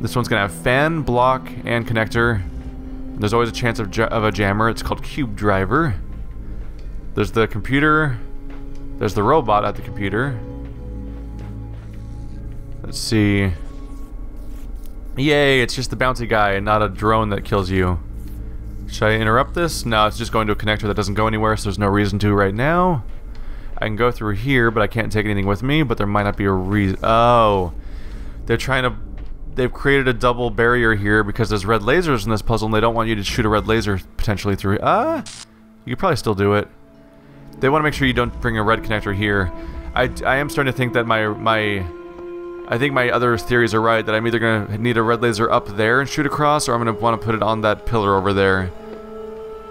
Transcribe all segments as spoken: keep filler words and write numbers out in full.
This one's gonna have fan, block, and connector. There's always a chance of, ja of a jammer. It's called Cube Driver. There's the computer. There's the robot at the computer. Let's see. Yay, it's just the bouncy guy, not a drone that kills you. Should I interrupt this? No, it's just going to a connector that doesn't go anywhere, so there's no reason to right now. I can go through here, but I can't take anything with me, but there might not be a reason. Oh. They're trying to... They've created a double barrier here because there's red lasers in this puzzle, and they don't want you to shoot a red laser potentially through... Ah! You could probably still do it. They want to make sure you don't bring a red connector here. I, I am starting to think that my... my I think my other theories are right, that I'm either going to need a red laser up there and shoot across, or I'm going to want to put it on that pillar over there.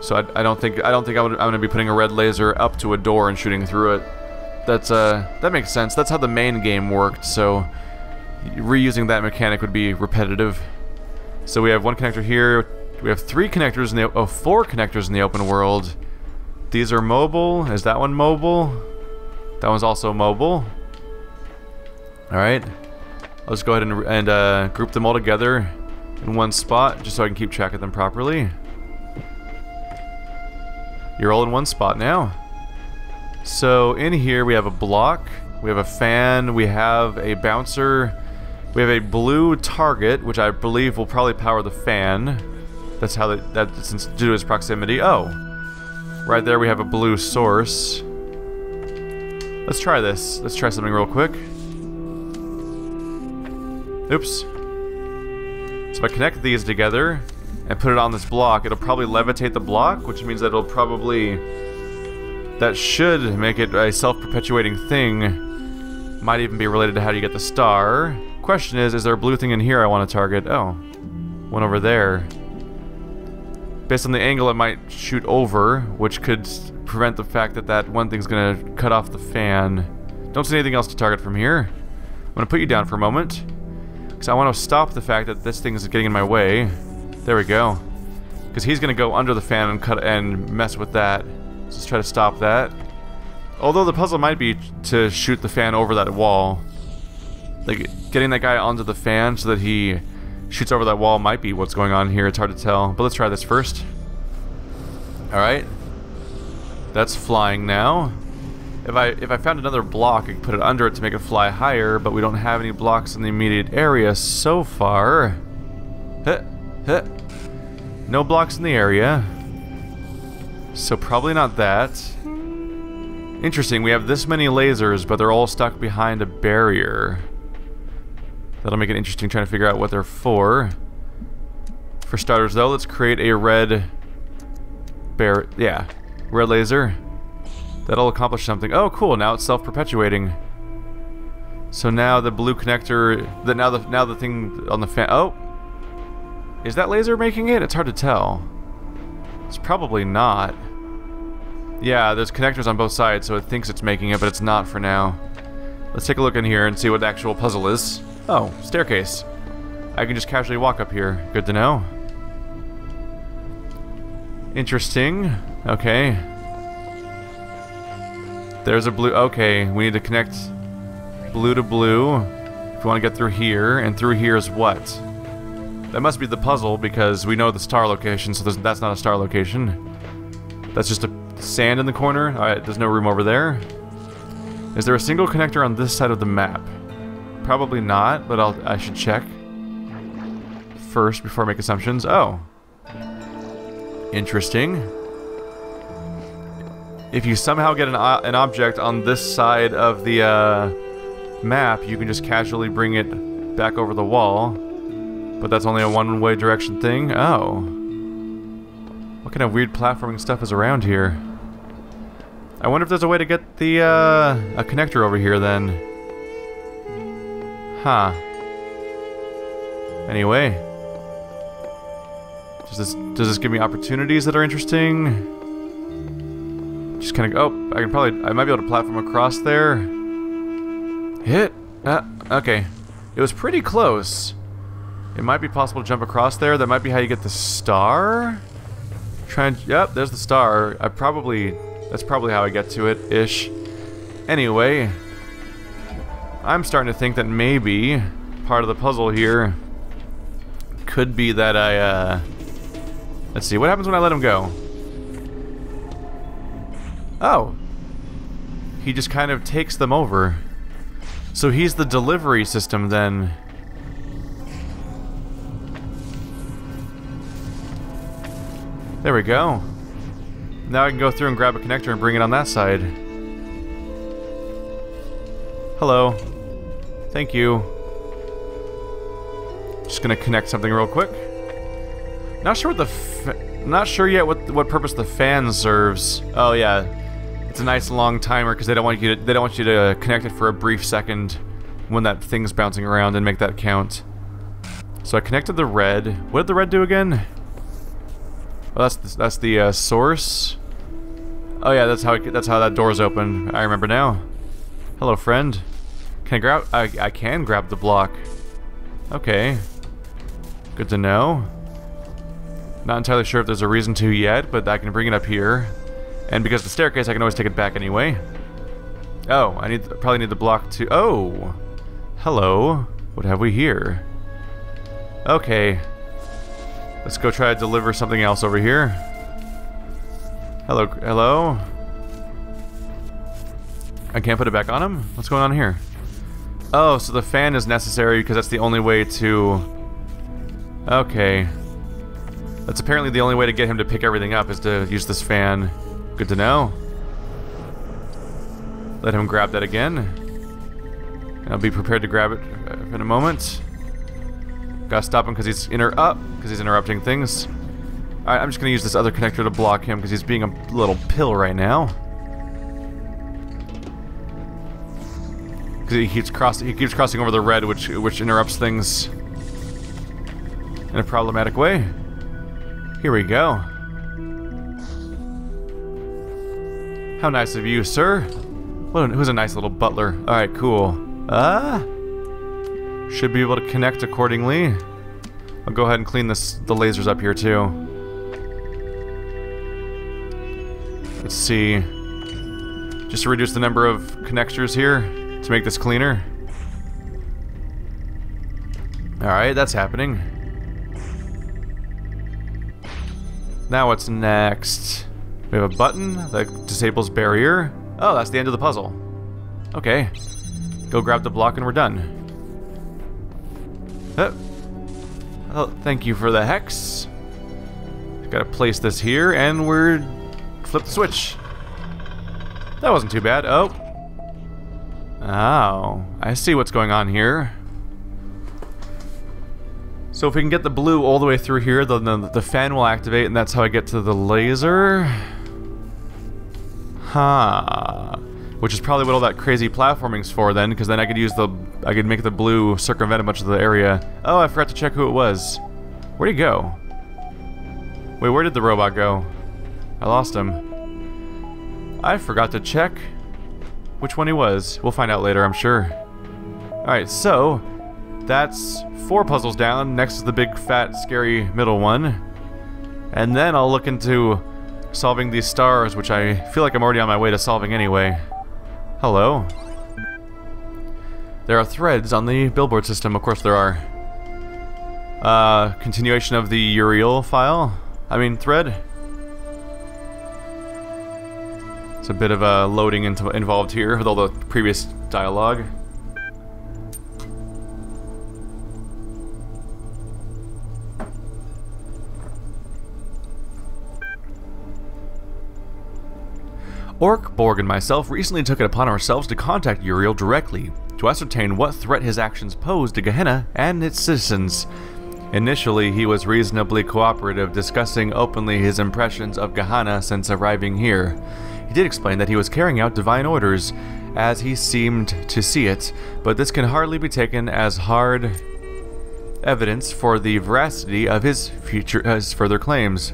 So I, I don't think I don't think I would, I'm going to be putting a red laser up to a door and shooting through it. That's uh that makes sense. That's how the main game worked. So reusing that mechanic would be repetitive. So we have one connector here. We have three connectors in the oh four connectors in the open world. These are mobile. Is that one mobile? That one's also mobile. All right. Let's go ahead and, and uh, group them all together in one spot, just so I can keep track of them properly. You're all in one spot now. So in here we have a block, we have a fan, we have a bouncer, we have a blue target, which I believe will probably power the fan. That's how they, that's due to its proximity. Oh, right there we have a blue source. Let's try this. Let's try something real quick. Oops. So if I connect these together and put it on this block, it'll probably levitate the block, which means that it'll probably... That should make it a self-perpetuating thing. Might even be related to how you get the star. Question is, is there a blue thing in here I want to target? Oh. One over there. Based on the angle, it might shoot over, which could prevent the fact that that one thing's going to cut off the fan. Don't see anything else to target from here. I'm going to put you down for a moment. Because I want to stop the fact that this thing is getting in my way. There we go. Because he's going to go under the fan and cut and mess with that. Let's just try to stop that. Although the puzzle might be to shoot the fan over that wall. Like, getting that guy onto the fan so that he shoots over that wall might be what's going on here. It's hard to tell. But let's try this first. Alright. That's flying now. If I, if I found another block, I could put it under it to make it fly higher, but we don't have any blocks in the immediate area so far. Huh, huh. No blocks in the area. So probably not that. Interesting, we have this many lasers, but they're all stuck behind a barrier. That'll make it interesting trying to figure out what they're for. For starters though, let's create a red... Bar- yeah, red laser. That'll accomplish something. Oh, cool! Now it's self-perpetuating. So now the blue connector. That now the now the thing on the fan. Oh, is that laser making it? It's hard to tell. It's probably not. Yeah, there's connectors on both sides, so it thinks it's making it, but it's not for now. Let's take a look in here and see what the actual puzzle is. Oh, staircase. I can just casually walk up here. Good to know. Interesting. Okay. There's a blue... Okay, we need to connect blue to blue. If we want to get through here, and through here is what? That must be the puzzle, because we know the star location, so that's not a star location. That's just a sand in the corner. Alright, there's no room over there. Is there a single connector on this side of the map? Probably not, but I'll, I should check first before I make assumptions. Oh. Interesting. If you somehow get an, an object on this side of the uh, map, you can just casually bring it back over the wall. But that's only a one-way direction thing. Oh. What kind of weird platforming stuff is around here? I wonder if there's a way to get the uh, a connector over here then. Huh. Anyway. Does this, does this give me opportunities that are interesting? Just kind of, oh, I can probably, I might be able to platform across there. Hit. Ah, okay. It was pretty close. It might be possible to jump across there. That might be how you get the star. Try and, yep, there's the star. I probably, that's probably how I get to it-ish. Anyway, I'm starting to think that maybe part of the puzzle here could be that I, uh... let's see, what happens when I let him go? Oh. He just kind of takes them over. So he's the delivery system, then. There we go. Now I can go through and grab a connector and bring it on that side. Hello. Thank you. Just gonna connect something real quick. Not sure what the f not sure yet what what purpose the fan serves. Oh yeah, it's a nice long timer because they don't want you to they don't want you to connect it for a brief second when that thing's bouncing around and make that count. So I connected the red. What did the red do again? Oh, that's the, that's the uh, source. Oh yeah, that's how it, that's how that door's open. I remember now. Hello, friend. Can I grab? I, I can grab the block. Okay. Good to know. Not entirely sure if there's a reason to yet, but I can bring it up here. And because of the staircase, I can always take it back anyway. Oh, I need probably need the block to. Oh, hello. What have we here? Okay. Let's go try to deliver something else over here. Hello, hello. I can't put it back on him? What's going on here? Oh, so the fan is necessary because that's the only way to... Okay. That's apparently the only way to get him to pick everything up is to use this fan. Good to know. Let him grab that again. And I'll be prepared to grab it in a moment. Gotta stop him because he's inter- up because he's interrupting things. Alright, I'm just gonna use this other connector to block him because he's being a little pill right now. Because he keeps cross he keeps crossing over the red, which which interrupts things in a problematic way. Here we go. How nice of you, sir. What a, who's a nice little butler. All right, cool. Ah, uh, should be able to connect accordingly. I'll go ahead and clean this the lasers up here too. Let's see. Just to reduce the number of connectors here. To make this cleaner. Alright, that's happening. Now what's next? We have a button that disables barrier. Oh, that's the end of the puzzle. Okay. Go grab the block and we're done. Oh, oh thank you for the hex. Gotta place this here and we're... flip the switch. That wasn't too bad. Oh. Oh, I see what's going on here. So if we can get the blue all the way through here, then the, the fan will activate, and that's how I get to the laser. Huh. Which is probably what all that crazy platforming's for then, because then I could use the... I could make the blue circumvent a bunch of the area. Oh, I forgot to check who it was. Where'd he go? Wait, where did the robot go? I lost him. I forgot to check which one he was. We'll find out later, I'm sure. Alright, so that's four puzzles down. Next is the big, fat, scary middle one. And then I'll look into solving these stars, which I feel like I'm already on my way to solving anyway. Hello. There are threads on the billboard system. Of course there are. Uh, continuation of the Uriel file. I mean, thread. It's a bit of uh, loading into involved here with all the previous dialogue. Orc, Borg, and myself recently took it upon ourselves to contact Uriel directly to ascertain what threat his actions posed to Gehenna and its citizens. Initially, he was reasonably cooperative, discussing openly his impressions of Gehenna since arriving here. He did explain that he was carrying out divine orders, as he seemed to see it, but this can hardly be taken as hard evidence for the veracity of his future his further claims.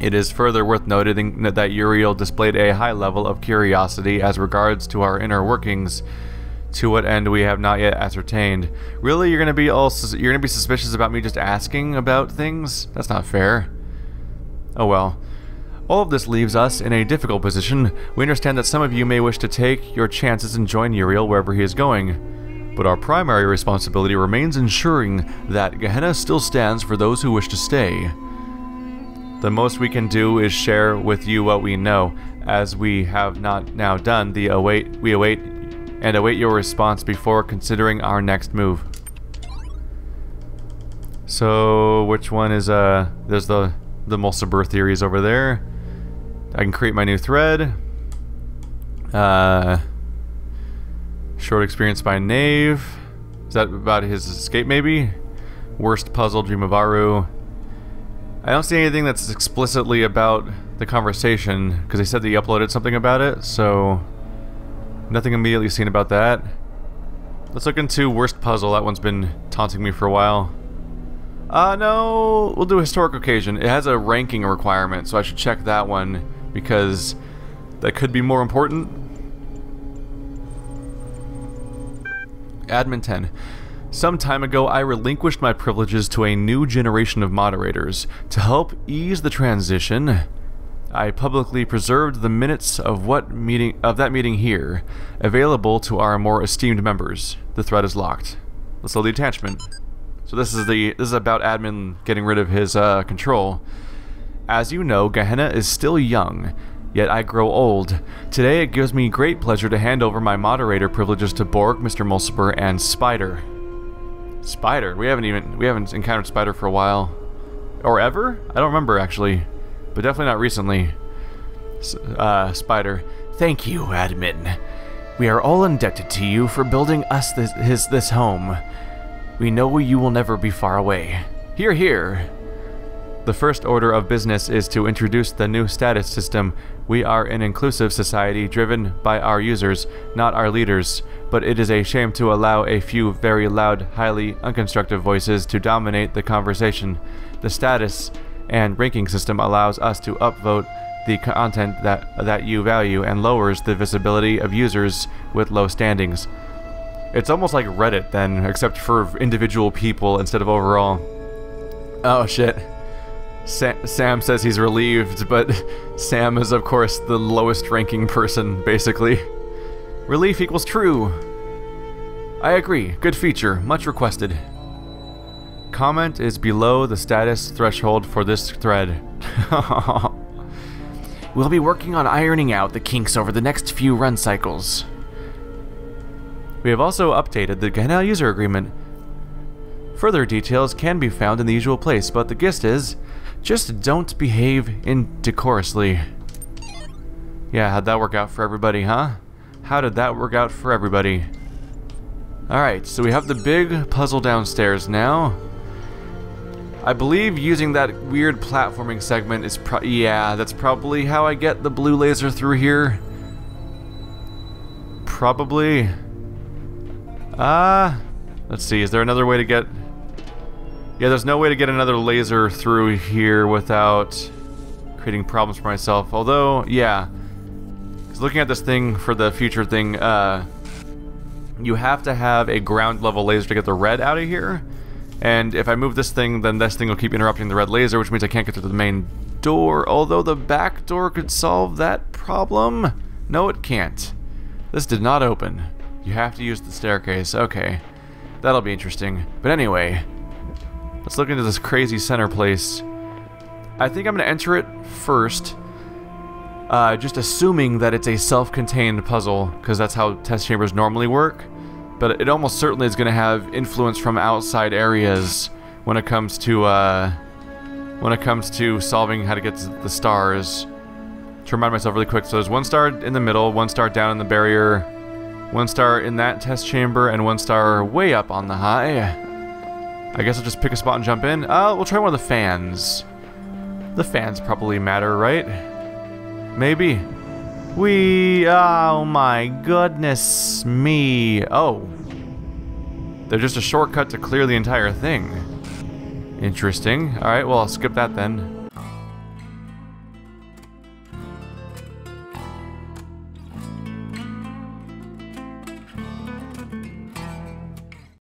It is further worth noting that Uriel displayed a high level of curiosity as regards to our inner workings, to what end we have not yet ascertained. Really, you're gonna be all you're gonna be suspicious about me just asking about things? That's not fair. Oh well. All of this leaves us in a difficult position. We understand that some of you may wish to take your chances and join Uriel wherever he is going. but our primary responsibility remains ensuring that Gehenna still stands for those who wish to stay. The most we can do is share with you what we know, as we have not now done the await we await and await your response before considering our next move. So which one is uh there's the the Mulciber theories over there. I can create my new thread. Uh short experience by Knave. Is that about his escape maybe? Worst puzzle, Dream of Aru. I don't see anything that's explicitly about the conversation, because they said they uploaded something about it, so nothing immediately seen about that. Let's look into Worst Puzzle. That one's been taunting me for a while. Uh, no, we'll do Historic Occasion. It has a ranking requirement, so I should check that one, because that could be more important. Admin ten. Some time ago, I relinquished my privileges to a new generation of moderators. To help ease the transition, I publicly preserved the minutes of what meeting of that meeting here, available to our more esteemed members. The thread is locked. Let's load the attachment. So this is the this is about Admin getting rid of his uh, control. As you know, Gehenna is still young. Yet I grow old. Today, it gives me great pleasure to hand over my moderator privileges to Borg, Mister Mulciber, and Spider. Spider? We haven't even we haven't encountered Spider for a while, or ever? I don't remember actually, but definitely not recently. S uh, Spider, thank you, Admin. We are all indebted to you for building us this his this home. We know you will never be far away. Hear, hear. The first order of business is to introduce the new status system. We are an inclusive society driven by our users, not our leaders, but it is a shame to allow a few very loud, highly unconstructive voices to dominate the conversation. The status and ranking system allows us to upvote the content that, that you value and lowers the visibility of users with low standings. It's almost like Reddit then, except for individual people instead of overall. Oh shit. Sam says he's relieved, but Sam is of course the lowest ranking person, basically. Relief equals true. I agree. Good feature. Much requested. Comment is below the status threshold for this thread. We'll be working on ironing out the kinks over the next few run cycles. We have also updated the Ganel user agreement. Further details can be found in the usual place, but the gist is, just don't behave indecorously. Yeah, how'd that work out for everybody, huh? How did that work out for everybody? Alright, so we have the big puzzle downstairs now. I believe using that weird platforming segment is pro- yeah, that's probably how I get the blue laser through here. Probably. Ah, uh, let's see, is there another way to get... Yeah, there's no way to get another laser through here without creating problems for myself. Although, yeah, because looking at this thing for the future thing, uh, you have to have a ground level laser to get the red out of here. And if I move this thing, then this thing will keep interrupting the red laser, which means I can't get to the main door. Although the back door could solve that problem. No, it can't. This did not open. You have to use the staircase. Okay, that'll be interesting. But anyway. Let's look into this crazy center place. I think I'm gonna enter it first, uh, just assuming that it's a self-contained puzzle, because that's how test chambers normally work. But it almost certainly is gonna have influence from outside areas when it comes to uh, when it comes to solving how to get to the stars. To remind myself really quick, so there's one star in the middle, one star down in the barrier, one star in that test chamber, and one star way up on the high. I guess I'll just pick a spot and jump in. Uh, we'll try one of the fans. The fans probably matter, right? Maybe. We... Oh my goodness me. Oh. They're just a shortcut to clear the entire thing. Interesting. Alright, well I'll skip that then.